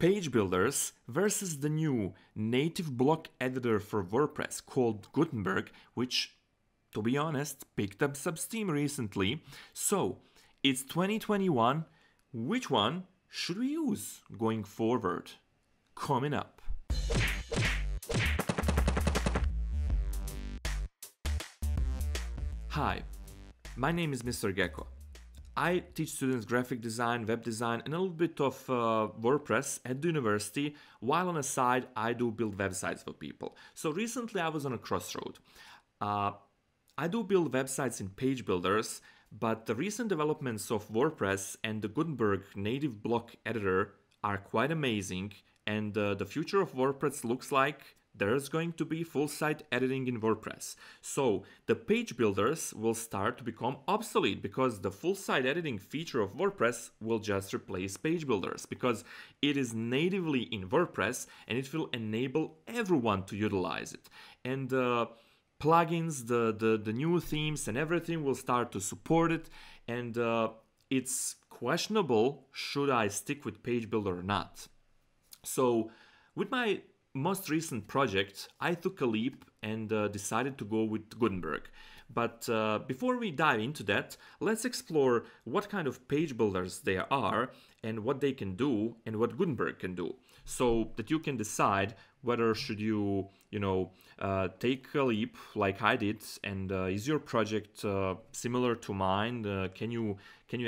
page builders versus the new native block editor for WordPress called Gutenberg, which, to be honest, picked up some steam recently. So it's 2021. Which one should we use going forward? Coming up. Hi, my name is Mr. Gecko. I teach students graphic design, web design, and a little bit of WordPress at the university, while on the side I do build websites for people. So recently I was on a crossroad. I do build websites in page builders, but the recent developments of WordPress and the Gutenberg native block editor are quite amazing, and the future of WordPress looks like there's going to be full site editing in WordPress. So the page builders will start to become obsolete because the full site editing feature of WordPress will just replace page builders because it is natively in WordPress and it will enable everyone to utilize it. And plugins, the new themes and everything will start to support it. And it's questionable should I stick with page builder or not. So with my most recent project, I took a leap and decided to go with Gutenberg. But before we dive into that, let's explore what kind of page builders there are and what they can do and what Gutenberg can do, so that you can decide whether should you, take a leap like I did, and is your project similar to mine? Can you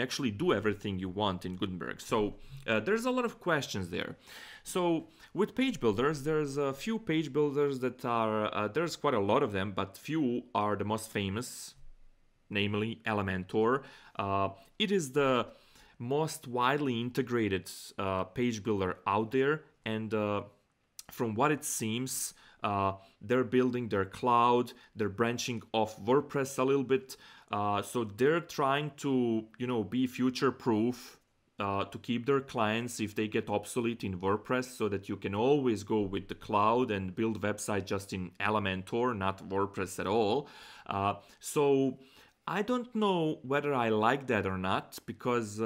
actually do everything you want in Gutenberg? So there's a lot of questions there. So with page builders, there's a few page builders that are there's quite a lot of them, but few are the most famous, namely Elementor. It is the most widely integrated page builder out there, and from what it seems, they're building their cloud, they're branching off WordPress a little bit, so they're trying to, be future-proof to keep their clients if they get obsolete in WordPress, so that you can always go with the cloud and build website just in Elementor, not WordPress at all. So I don't know whether I like that or not, because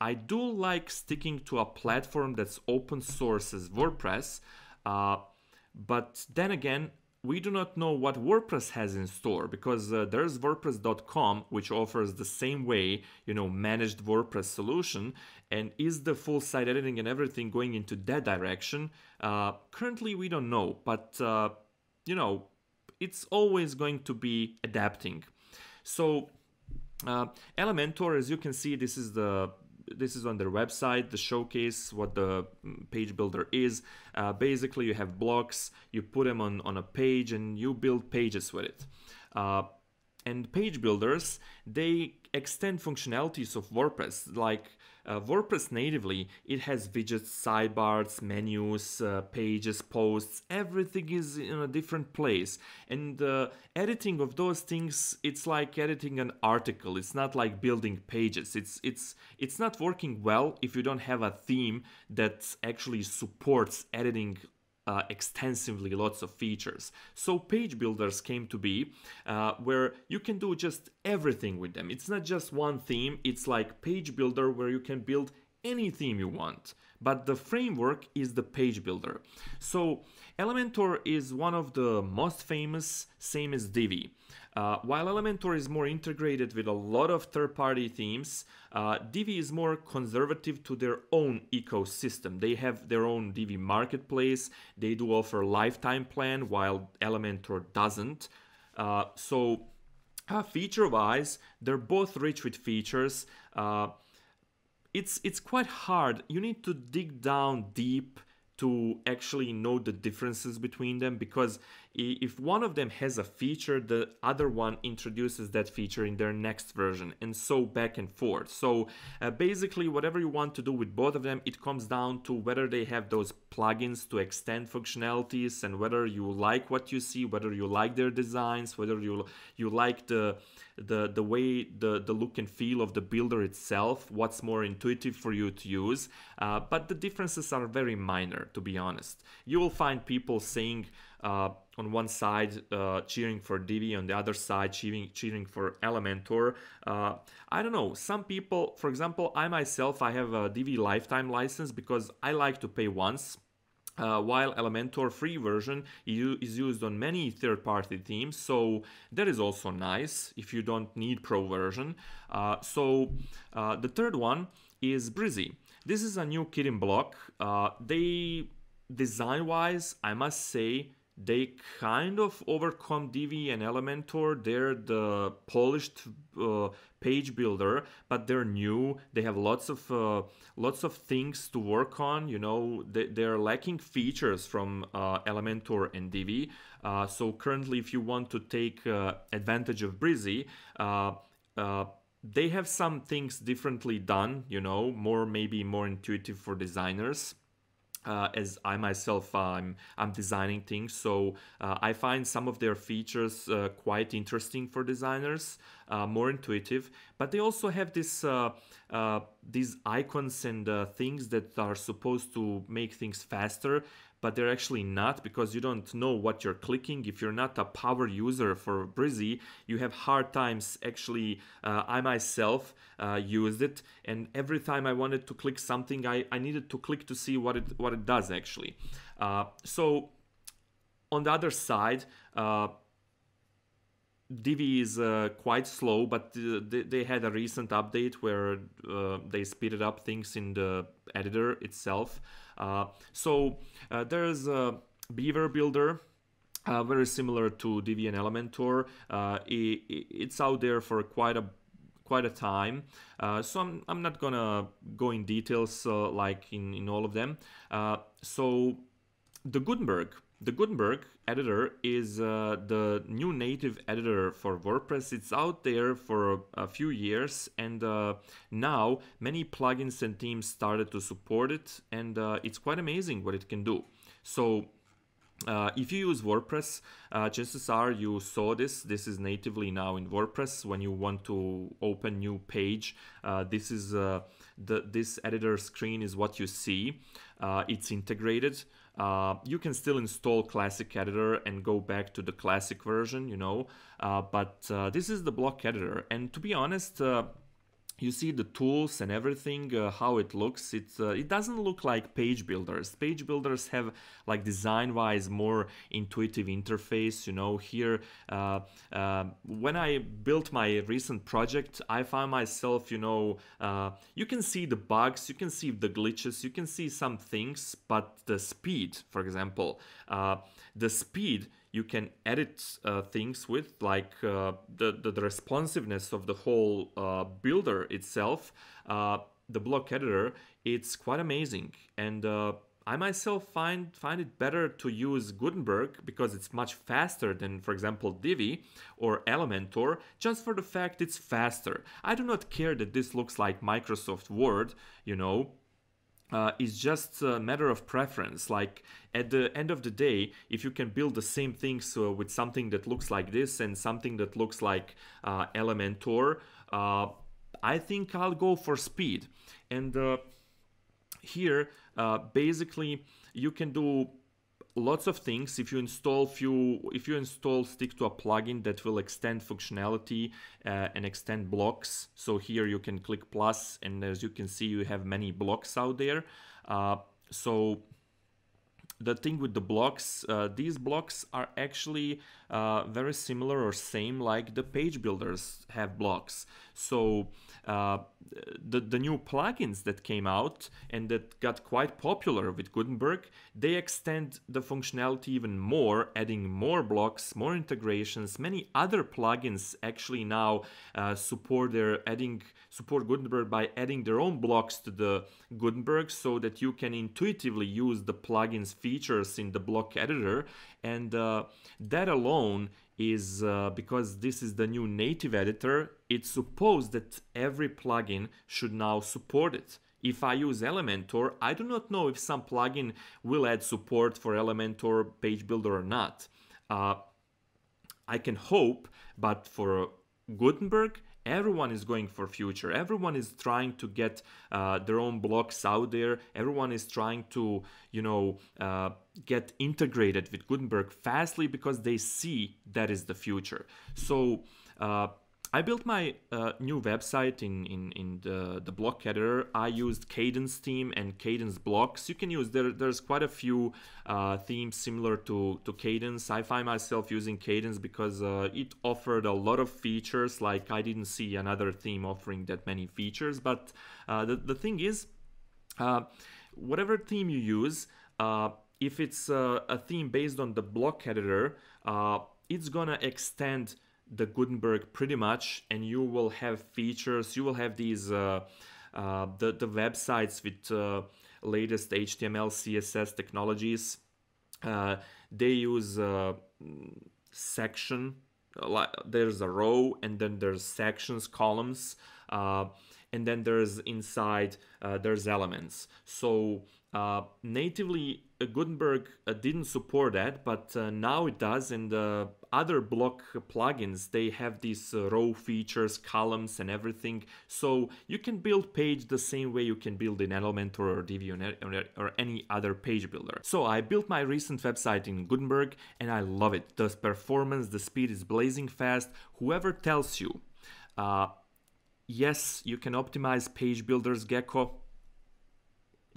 I do like sticking to a platform that's open source as WordPress, but then again, we do not know what WordPress has in store, because there's WordPress.com, which offers the same way, managed WordPress solution, and is the full site editing and everything going into that direction? Currently, we don't know, but, it's always going to be adapting. So Elementor, as you can see, this is on their website, the showcase, what the page builder is. Basically, you have blocks, you put them on a page and you build pages with it. And page builders, they extend functionalities of WordPress. Like WordPress natively, it has widgets, sidebars, menus, pages, posts, everything is in a different place. And editing of those things, it's like editing an article. It's not like building pages. It's not working well if you don't have a theme that actually supports editing extensively lots of features. So page builders came to be where you can do just everything with them. It's not just one theme, it's like page builder where you can build any theme you want, but the framework is the page builder. So Elementor is one of the most famous, same as Divi. While Elementor is more integrated with a lot of third-party themes, Divi is more conservative to their own ecosystem. They have their own Divi marketplace, they do offer lifetime plan, while Elementor doesn't. So feature-wise, they're both rich with features. It's quite hard. You need to dig down deep to actually know the differences between them, because if one of them has a feature, the other one introduces that feature in their next version, and so back and forth. So basically, whatever you want to do with both of them, it comes down to whether they have those plugins to extend functionalities, and whether you like what you see, whether you like their designs, whether you like the way the look and feel of the builder itself, what's more intuitive for you to use. But the differences are very minor, to be honest. You will find people saying, on one side cheering for Divi, on the other side cheering for Elementor. I don't know, some people, for example, I myself, I have a Divi lifetime license because I like to pay once. While Elementor free version is used on many third-party themes, so that is also nice if you don't need pro version. The third one is Brizy. This is a new kitten block. They, design-wise, I must say, they kind of overcome Divi and Elementor. They're the polished page builder, but they're new. They have lots of things to work on. You know, they're lacking features from Elementor and Divi. So currently, if you want to take advantage of Brizy, they have some things differently done. You know, maybe more intuitive for designers. As I myself, I'm designing things, so I find some of their features quite interesting for designers, more intuitive. But they also have this these icons and things that are supposed to make things faster, but they're actually not, because you don't know what you're clicking. If you're not a power user for Brizy, you have hard times. Actually, I myself used it, and every time I wanted to click something, I needed to click to see what it does actually. So on the other side, Divi is quite slow, but they had a recent update where they speeded up things in the editor itself. There's a Beaver Builder, very similar to Divi and Elementor. It's out there for quite a time, so I'm not gonna go in details like in all of them. So the Gutenberg editor is the new native editor for WordPress. It's out there for a few years, and now many plugins and themes started to support it, and it's quite amazing what it can do. So if you use WordPress, chances are you saw this. This is natively now in WordPress. When you want to open new page, this is this editor screen is what you see. It's integrated. You can still install classic editor and go back to the classic version, you know, but this is the block editor. And to be honest, you see the tools and everything, how it looks. It doesn't look like page builders. Page builders have, like, design-wise more intuitive interface, you know. Here, when I built my recent project, I found myself, you know, you can see the bugs, you can see the glitches, you can see some things, but the speed, for example, the speed you can edit things with, like the responsiveness of the whole builder itself, the block editor, it's quite amazing. And I myself find it better to use Gutenberg because it's much faster than, for example, Divi or Elementor, just for the fact it's faster. I do not care that this looks like Microsoft Word, you know. It's just a matter of preference. Like, at the end of the day, if you can build the same things with something that looks like this and something that looks like Elementor, I think I'll go for speed. And here, basically, you can do lots of things. If you install stick to a plugin that will extend functionality and extend blocks. So here you can click plus, and as you can see, you have many blocks out there. So the thing with the blocks, these blocks are actually very similar or same like the page builders have blocks. So the new plugins that came out and that got quite popular with Gutenberg, they extend the functionality even more, adding more blocks, more integrations. Many other plugins actually now support Gutenberg by adding their own blocks to the Gutenberg, so that you can intuitively use the plugins features in the block editor. And that alone is, because this is the new native editor, it's supposed that every plugin should now support it. If I use Elementor, I do not know if some plugin will add support for Elementor page builder or not. I can hope, but for Gutenberg Everyone is going for future. Everyone is trying to get their own blocks out there. Everyone is trying to, you know, get integrated with Gutenberg fastly because they see that is the future. So I built my new website in the block editor. I used Cadence theme and Cadence blocks. You can use, there's quite a few themes similar to Cadence. I find myself using Cadence because it offered a lot of features. Like, I didn't see another theme offering that many features, but the thing is, whatever theme you use, if it's a theme based on the block editor, it's gonna extend the Gutenberg pretty much, and you will have features. You will have these the websites with latest HTML, CSS technologies. They use section. There's a row, and then there's sections, columns, and then there's inside there's elements. So natively, Gutenberg didn't support that, but now it does, and other block plugins, they have these row features, columns, and everything. So you can build page the same way you can build in Elementor or Divi or any other page builder. So I built my recent website in Gutenberg, and I love it. The performance, the speed is blazing fast. Whoever tells you, yes, you can optimize page builders, Gecko,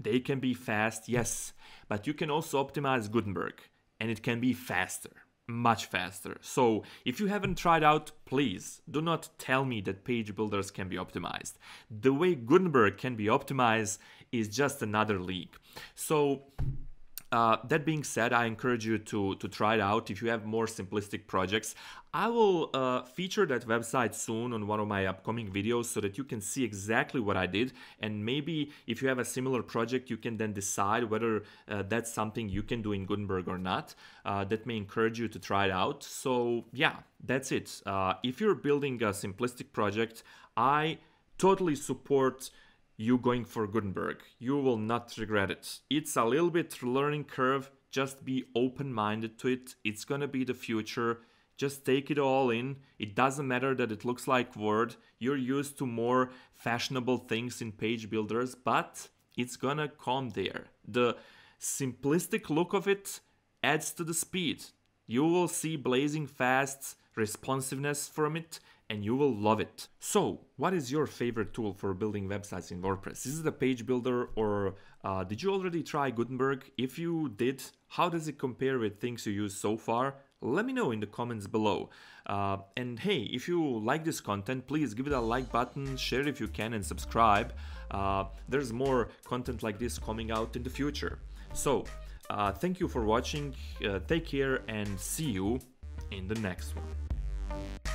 they can be fast, yes, but you can also optimize Gutenberg, and it can be faster, much faster. So if you haven't tried out, please do not tell me that page builders can be optimized. The way Gutenberg can be optimized is just another league. So that being said, I encourage you to try it out if you have more simplistic projects. I will feature that website soon on one of my upcoming videos so that you can see exactly what I did, and maybe if you have a similar project, you can then decide whether that's something you can do in Gutenberg or not. That may encourage you to try it out. So yeah, that's it. If you're building a simplistic project, I totally support you going for Gutenberg. You will not regret it. It's a little bit learning curve. Just be open-minded to it. It's gonna be the future. Just take it all in. It doesn't matter that it looks like Word. You're used to more fashionable things in page builders, but it's gonna come there. The simplistic look of it adds to the speed. You will see blazing fast responsiveness from it, and you will love it. So, what is your favorite tool for building websites in WordPress? Is it a page builder, or did you already try Gutenberg? If you did, how does it compare with things you use so far? Let me know in the comments below. And hey, if you like this content, please give it a like button, share if you can, and subscribe. There's more content like this coming out in the future. So, thank you for watching, take care, and see you in the next one.